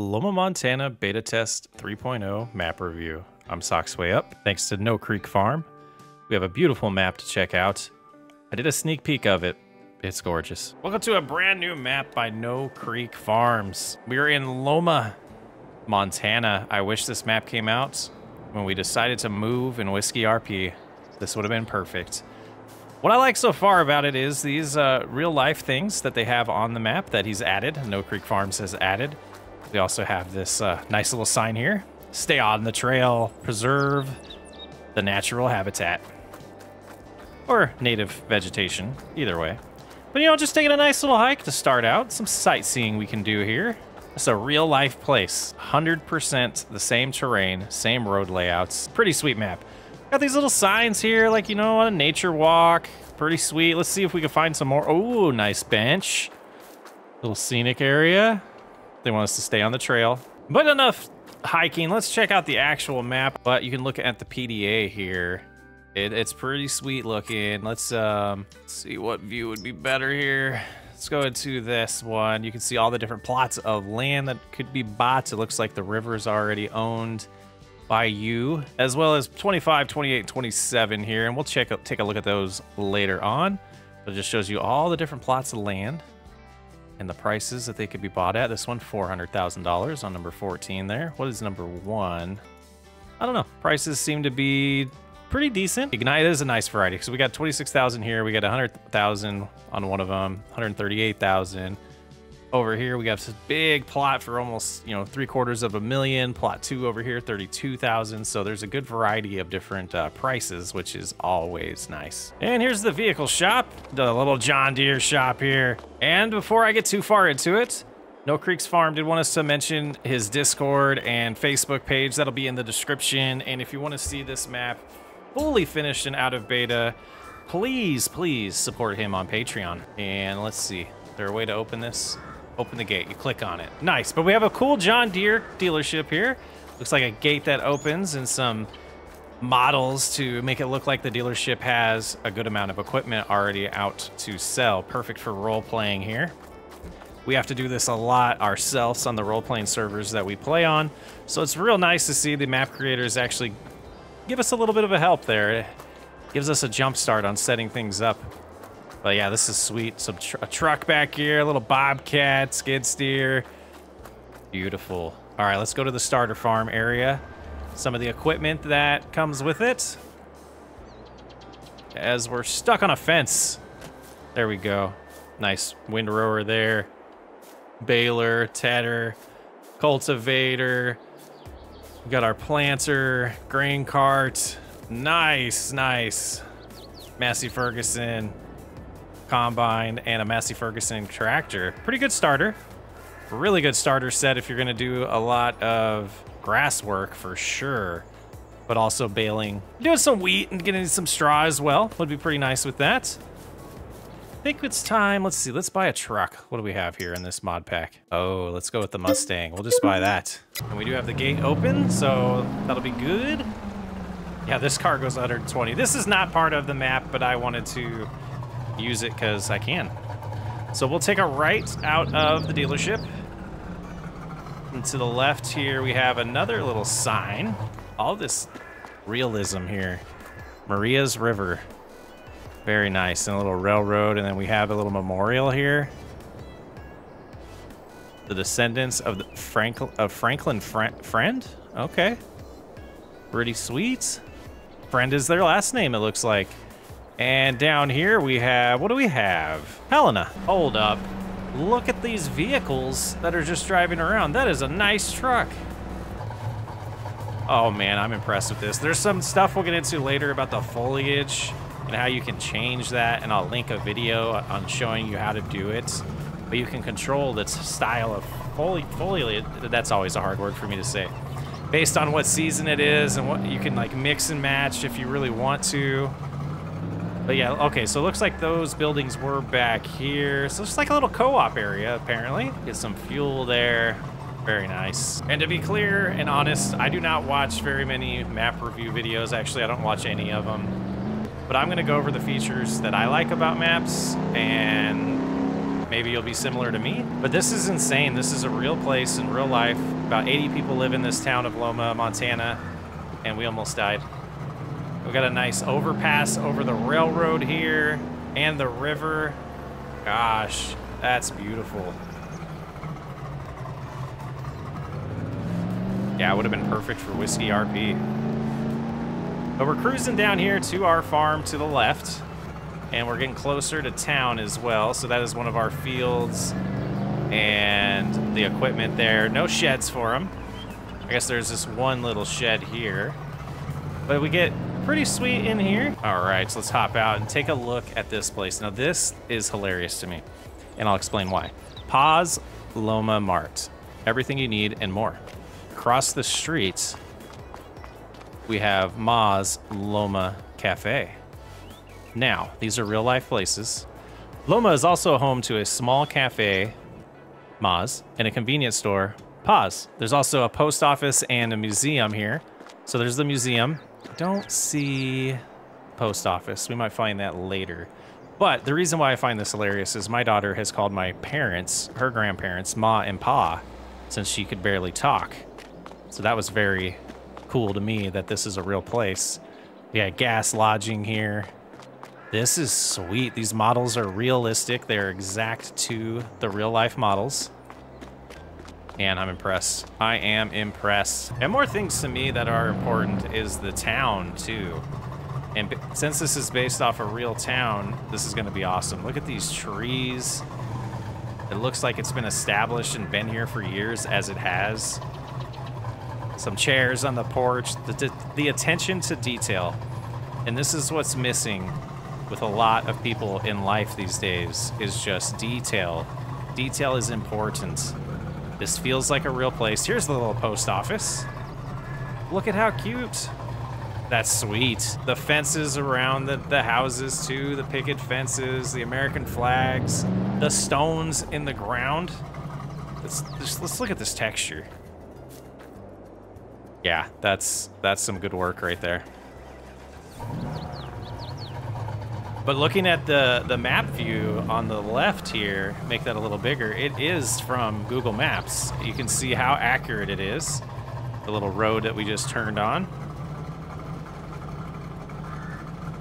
Loma Montana Beta Test 3.0 Map Review. I'm Socksway Up, thanks to No Creek Farm. We have a beautiful map to check out. I did a sneak peek of it. It's gorgeous. Welcome to a brand new map by No Creek Farms. We are in Loma, Montana. I wish this map came out when we decided to move in Whiskey RP. This would have been perfect. What I like so far about it is these real life things that they have on the map that he's added, No Creek Farms has added. We also have this nice little sign here. Stay on the trail, preserve the natural habitat or native vegetation, either way. But you know, just taking a nice little hike to start out, some sightseeing we can do here. It's a real life place, 100% the same terrain, same road layouts, pretty sweet map. Got these little signs here, like, you know, a nature walk, pretty sweet. Let's see if we can find some more. Oh, nice bench, little scenic area. They want us to stay on the trail. But enough hiking, let's check out the actual map. But you can look at the PDA here. It's pretty sweet looking. Let's see what view would be better here. Let's go into this one. You can see all the different plots of land that could be bought. It looks like the river is already owned by you, as well as 25, 28, 27 here. And we'll take a look at those later on. But it just shows you all the different plots of land and the prices that they could be bought at. This one, $400,000 on number 14 there. What is number one? I don't know. Prices seem to be pretty decent. Ignite is a nice variety. So we got 26,000 here. We got 100,000 on one of them, 138,000. Over here, we got this big plot for almost, you know, $750,000. Plot two over here, 32,000. So there's a good variety of different prices, which is always nice. And here's the vehicle shop, the little John Deere shop here. And before I get too far into it, No Creek's Farm did want us to mention his Discord and Facebook page. That'll be in the description. And if you want to see this map fully finished and out of beta, please, please support him on Patreon. And let's see, is there a way to open this? Open the gate, you click on it. Nice, but we have a cool John Deere dealership here. Looks like a gate that opens and some models to make it look like the dealership has a good amount of equipment already out to sell. Perfect for role playing here. We have to do this a lot ourselves on the role playing servers that we play on. So it's real nice to see the map creators actually give us a little bit of a help there. It gives us a jump start on setting things up. But yeah, this is sweet. Some a truck back here, a little bobcat, skid steer. Beautiful. All right, let's go to the starter farm area. Some of the equipment that comes with it. As we're stuck on a fence. There we go. Nice wind rower there. Baler, tedder, cultivator. We got our planter, grain cart. Nice, nice. Massey Ferguson combine and a Massey Ferguson tractor. Pretty good starter. Really good starter set if you're gonna do a lot of grass work for sure, but also baling. Doing some wheat and getting some straw as well. Would be pretty nice with that. I think it's time, let's see, let's buy a truck. What do we have here in this mod pack? Oh, let's go with the Mustang. We'll just buy that. And we do have the gate open, so that'll be good. Yeah, this car goes 120. This is not part of the map, but I wanted to use it because I can. So we'll take a right out of the dealership. And to the left here, we have another little sign. All this realism here. Maria's River. Very nice. And a little railroad. And then we have a little memorial here. The descendants of the Franklin Friend? Okay. Pretty sweet. Friend is their last name, it looks like. And down here we have, what do we have? Helena, hold up. Look at these vehicles that are just driving around. That is a nice truck. Oh man, I'm impressed with this. There's some stuff we'll get into later about the foliage and how you can change that. And I'll link a video on showing you how to do it. But you can control this style of foliage. That's always a hard word for me to say. Based on what season it is and what you can like mix and match if you really want to. But yeah, okay, so it looks like those buildings were back here. So it's like a little co-op area, apparently. Get some fuel there. Very nice. And to be clear and honest, I do not watch very many map review videos. Actually, I don't watch any of them. But I'm gonna go over the features that I like about maps and Maybe you'll be similar to me. But this is insane. This is a real place in real life. About 80 people live in this town of Loma, Montana, and we almost died. We got a nice overpass over the railroad here and the river. Gosh, that's beautiful. Yeah, it would have been perfect for Whiskey RP. But we're cruising down here to our farm to the left, and we're getting closer to town as well. So that is one of our fields and the equipment there. No sheds for them. I guess there's this one little shed here, but we get pretty sweet in here. All right, so let's hop out and take a look at this place. Now this is hilarious to me, and I'll explain why. Pa's Loma Mart, everything you need and more. Across the street, we have Ma's Loma Cafe. Now, these are real life places. Loma is also home to a small cafe, Ma's, and a convenience store, Pa's. There's also a post office and a museum here. So there's the museum. Don't see post office. We might find that later. But the reason why I find this hilarious is my daughter has called my parents, her grandparents, Ma and Pa, since she could barely talk. So that was very cool to me that this is a real place. We got gas, lodging here. This is sweet. These models are realistic. They're exact to the real life models. And I'm impressed. I am impressed. And more things to me that are important is the town too. And since this is based off a real town, this is gonna be awesome. Look at these trees. It looks like it's been established and been here for years, as it has. Some chairs on the porch, the attention to detail. And this is what's missing with a lot of people in life these days, is just detail. Detail is important. This feels like a real place. Here's the little post office. Look at how cute. That's sweet. The fences around the houses too, the picket fences, the American flags, the stones in the ground. Let's look at this texture. Yeah, that's some good work right there. But looking at the map view on the left here, make that a little bigger, it is from Google Maps. You can see how accurate it is. The little road that we just turned on.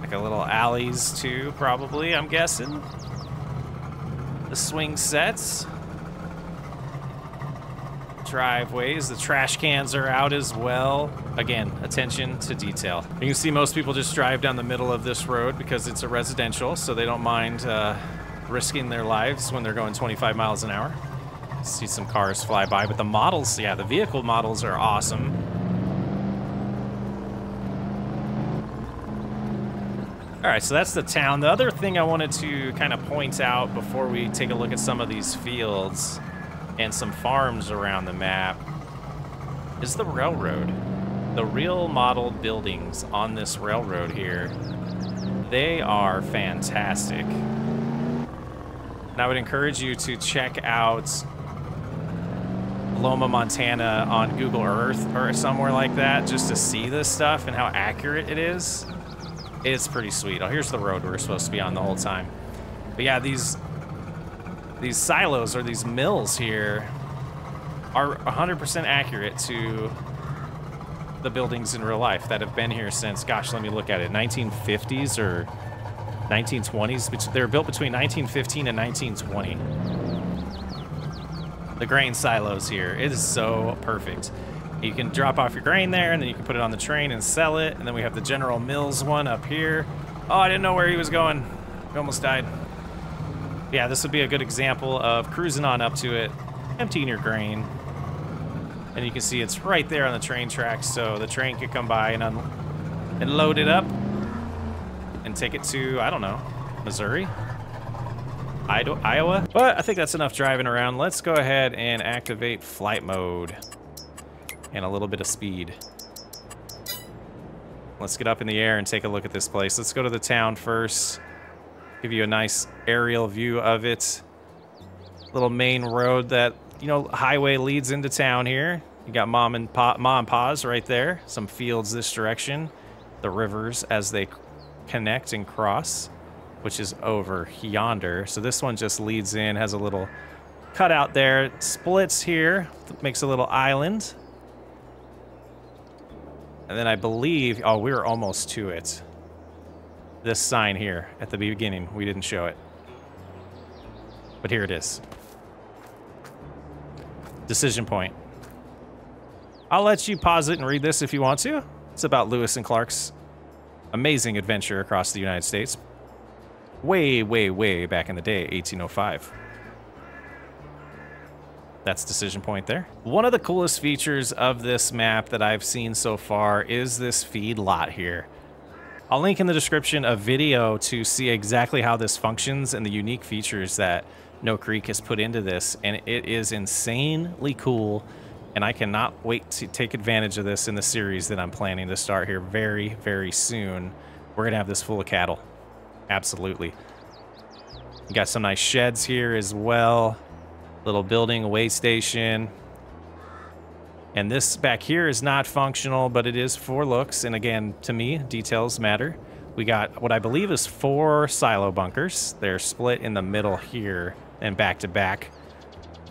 Like a little alleys too, probably, I'm guessing. The swing sets. Driveways, the trash cans are out as well. Again, attention to detail. You can see most people just drive down the middle of this road because it's a residential, so they don't mind risking their lives when they're going 25 miles an hour. See some cars fly by, but the models, yeah, the vehicle models are awesome. All right, so that's the town. The other thing I wanted to kind of point out before we take a look at some of these fields and some farms around the map is the railroad. The real model buildings on this railroad here, they are fantastic. And I would encourage you to check out Loma, Montana on Google Earth or somewhere like that, just to see this stuff and how accurate it is. It's pretty sweet. Oh, here's the road we're supposed to be on the whole time. But yeah, these silos or these mills here are 100% accurate to the buildings in real life that have been here since, gosh, let me look at it, 1950s or 1920s. They were built between 1915 and 1920. The grain silos here, it is so perfect. You can drop off your grain there and then you can put it on the train and sell it. And then we have the General Mills one up here. Oh, I didn't know where he was going. He almost died. Yeah, this would be a good example of cruising on up to it, emptying your grain, and you can see it's right there on the train tracks, so the train could come by and load it up and take it to, I don't know, Missouri? Iowa? But I think that's enough driving around. Let's go ahead and activate flight mode and a little bit of speed. Let's get up in the air and take a look at this place. Let's go to the town first. Give you a nice aerial view of it. Little main road that, you know, highway leads into town here. You got Ma and Pa's right there. Some fields this direction. The rivers as they connect and cross. which is over yonder. So this one just leads in, has a little cutout there, it splits here, makes a little island. And then I believe, oh, we were almost to it. This sign here at the beginning, we didn't show it. But here it is. Decision point. I'll let you pause it and read this if you want to. It's about Lewis and Clark's amazing adventure across the United States. Way, way, way back in the day, 1805. That's decision point there. One of the coolest features of this map that I've seen so far is this feed lot here. I'll link in the description a video to see exactly how this functions and the unique features that No Creek has put into this, and it is insanely cool, and I cannot wait to take advantage of this in the series that I'm planning to start here very, very soon. We're gonna have this full of cattle, absolutely. You got some nice sheds here as well. Little building, weigh station. And this back here is not functional, but it is for looks. And again, to me, details matter. We got what I believe is 4 silo bunkers. They're split in the middle here and back to back.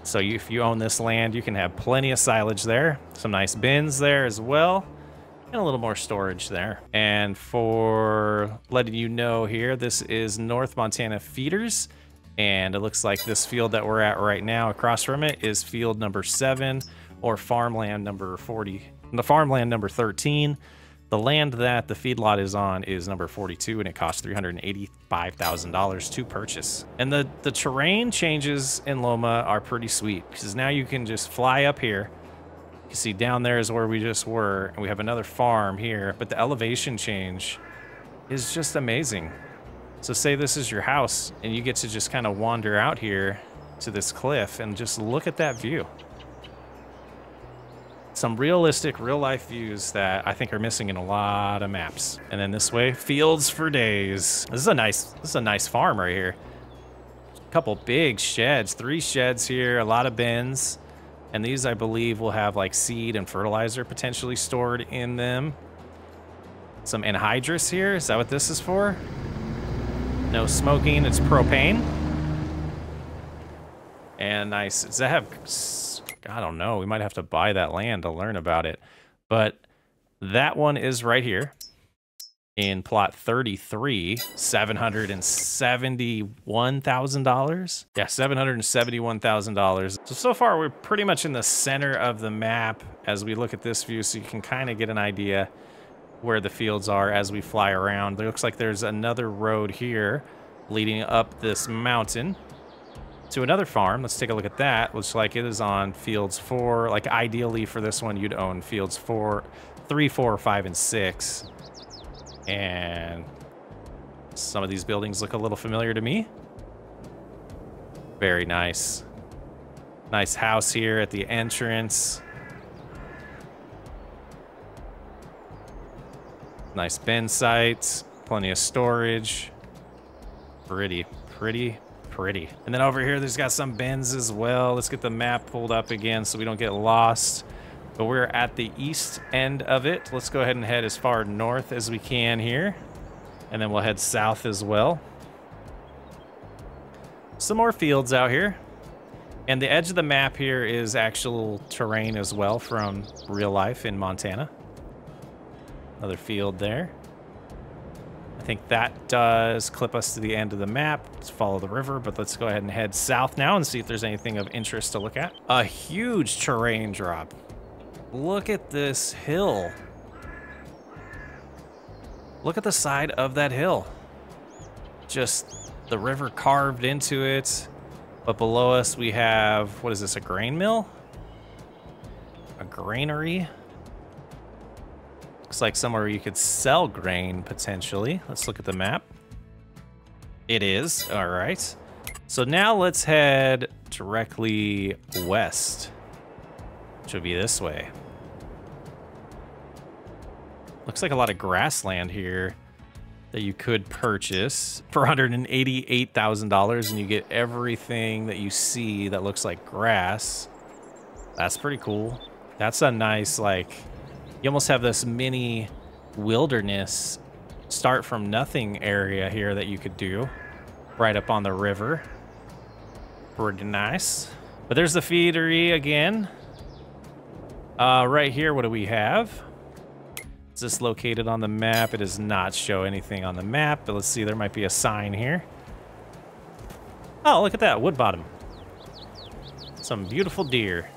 So if you own this land, you can have plenty of silage there. Some nice bins there as well. And a little more storage there. And for letting you know here, this is North Montana Feeders. And it looks like this field that we're at right now across from it is field number 7 or farmland number 40. The farmland number 13. The land that the feedlot is on is number 42, and it costs $385,000 to purchase. And the terrain changes in Loma are pretty sweet, because now you can just fly up here. You can see down there is where we just were, and we have another farm here, but the elevation change is just amazing. So say this is your house and you get to just kind of wander out here to this cliff and just look at that view. Some realistic real life views that I think are missing in a lot of maps. And then this way, fields for days. This is a nice farm right here. A couple big sheds, 3 sheds here, a lot of bins. And these I believe will have like seed and fertilizer potentially stored in them. Some anhydrous here, is that what this is for? No smoking, it's propane. And nice, does that have, I don't know, we might have to buy that land to learn about it. But that one is right here in plot 33, $771,000. Yeah, $771,000. So far we're pretty much in the center of the map as we look at this view, so you can kind of get an idea where the fields are as we fly around. It looks like there's another road here leading up this mountain to another farm. Let's take a look at that. Looks like it is on fields 4. Like ideally for this one, you'd own fields 4, 3, 4, 5, and 6. And some of these buildings look a little familiar to me. Very nice. Nice house here at the entrance. Nice bin sites, plenty of storage. Pretty, pretty, pretty. And then over here, there's got some bins as well. Let's get the map pulled up again so we don't get lost. But we're at the east end of it. Let's go ahead and head as far north as we can here. And then we'll head south as well. Some more fields out here. And the edge of the map here is actual terrain as well from real life in Montana. Another field there. I think that does clip us to the end of the map. Let's follow the river, but let's go ahead and head south now and see if there's anything of interest to look at. A huge terrain drop. Look at this hill. Look at the side of that hill. Just the river carved into it. But below us we have, what is this, a grain mill? A granary? Looks like somewhere you could sell grain, potentially. Let's look at the map. It is. All right. So now let's head directly west, which would be this way. Looks like a lot of grassland here that you could purchase for $188,000, and you get everything that you see that looks like grass. That's pretty cool. That's a nice, like... You almost have this mini wilderness start from nothing area here that you could do right up on the river. Pretty nice. But there's the feedery again. Right here, what do we have? Is this located on the map? It does not show anything on the map, but let's see, there might be a sign here. Oh, look at that, wood bottom. Some beautiful deer.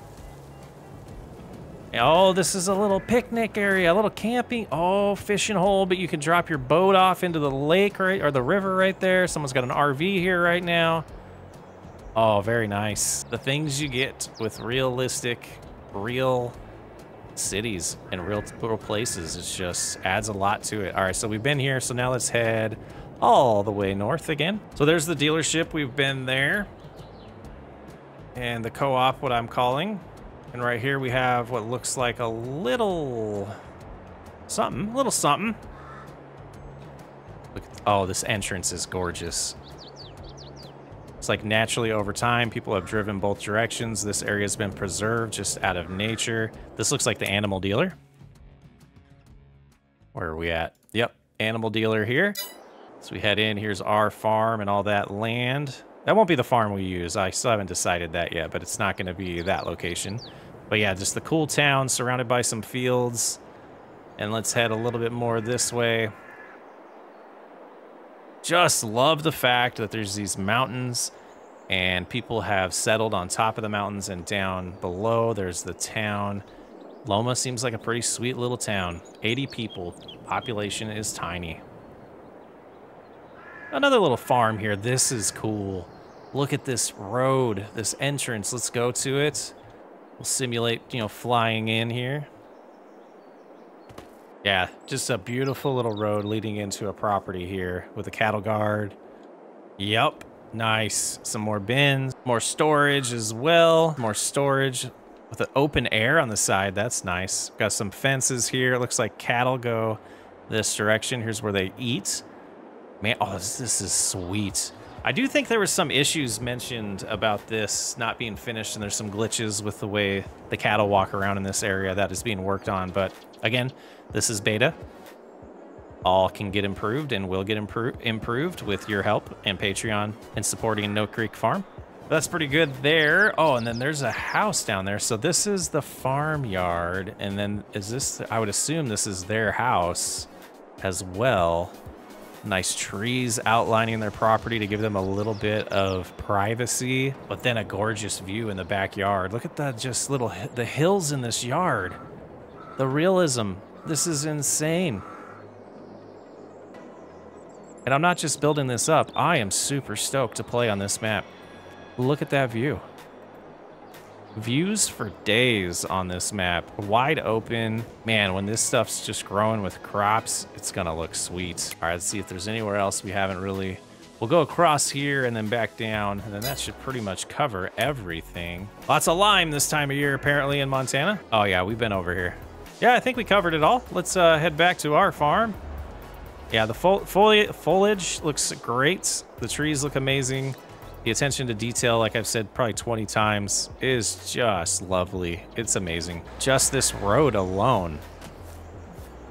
Oh, this is a little picnic area, a little camping. Oh, fishing hole, but you can drop your boat off into the lake right, or the river right there. Someone's got an RV here right now. Oh, very nice. The things you get with realistic, real cities and real places, it just adds a lot to it. All right, so we've been here, so now let's head all the way north again. So there's the dealership, we've been there. And the co-op, what I'm calling. And right here we have what looks like a little something. Look at, oh, this entrance is gorgeous. It's like naturally over time, people have driven both directions. This area's been preserved just out of nature. This looks like the animal dealer. Where are we at? Yep, animal dealer here. So we head in, here's our farm and all that land. That won't be the farm we use. I still haven't decided that yet, but it's not gonna be that location. But yeah, just the cool town surrounded by some fields. And let's head a little bit more this way. Just love the fact that there's these mountains and people have settled on top of the mountains, and down below there's the town. Loma seems like a pretty sweet little town. 80 people, population is tiny. Another little farm here. This is cool. Look at this road, this entrance. Let's go to it. We'll simulate, you know, flying in here. Yeah, just a beautiful little road leading into a property here with a cattle guard. Yep, nice. Some more bins, more storage as well. More storage with an open air on the side. That's nice. Got some fences here. It looks like cattle go this direction. Here's where they eat. Man, oh, this is sweet. I do think there were some issues mentioned about this not being finished, and there's some glitches with the way the cattle walk around in this area that is being worked on. But again, this is beta. All can get improved and will get improved with your help and Patreon and supporting No Creek Farm. That's pretty good there. Oh, and then there's a house down there. So this is the farmyard. And then is this, I would assume this is their house as well. Nice trees outlining their property to give them a little bit of privacy, but then a gorgeous view in the backyard. Look at that, just little, the hills in this yard. The realism, this is insane. And I'm not just building this up, I am super stoked to play on this map. Look at that view. Views for days on this map, wide open. Man, when this stuff's just growing with crops, it's gonna look sweet. All right, let's see if there's anywhere else we haven't really. We'll go across here and then back down, and then that should pretty much cover everything. Lots of lime this time of year, apparently, in Montana. Oh yeah, we've been over here. Yeah, I think we covered it all. Let's head back to our farm. Yeah, the foliage looks great. The trees look amazing. The attention to detail, like I've said probably 20 times, is just lovely. It's amazing. Just this road alone.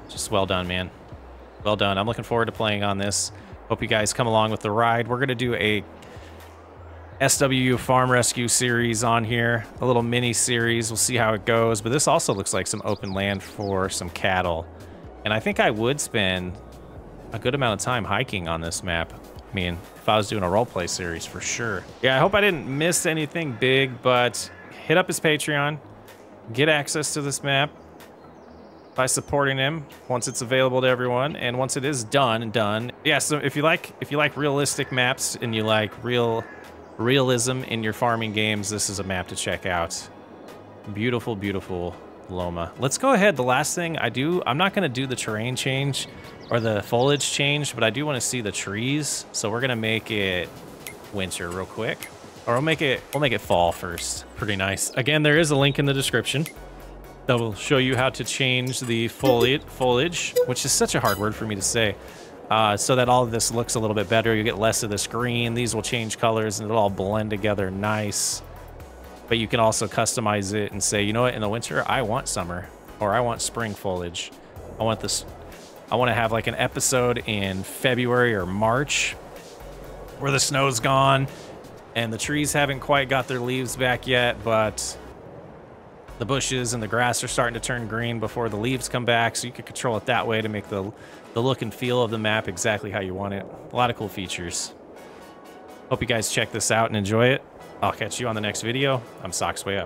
Just well done, man. Well done. I'm looking forward to playing on this. Hope you guys come along with the ride. We're going to do a SWU farm rescue series on here, a little mini series. We'll see how it goes. But this also looks like some open land for some cattle. And I think I would spend a good amount of time hiking on this map. I mean, if I was doing a roleplay series, for sure. Yeah, I hope I didn't miss anything big, but hit up his Patreon, get access to this map by supporting him once it's available to everyone, and once it is done. Yeah, so if you like realistic maps and you like realism in your farming games, this is a map to check out. Beautiful, beautiful Loma. Let's go ahead. The last thing I do, I'm not going to do the terrain change or the foliage change, but I do want to see the trees. So we're going to make it winter real quick, or we'll make it fall first. Pretty nice. Again, there is a link in the description that will show you how to change the foliage, which is such a hard word for me to say, so that all of this looks a little bit better. You get less of this green. These will change colors and it'll all blend together. Nice. But you can also customize it and say, you know what, in the winter, I want summer, or I want spring foliage. I want this I want to have like an episode in February or March where the snow's gone and the trees haven't quite got their leaves back yet, but the bushes and the grass are starting to turn green before the leaves come back. So you can control it that way to make the look and feel of the map exactly how you want it. A lot of cool features. Hope you guys check this out and enjoy it. I'll catch you on the next video. I'm Socksway Up.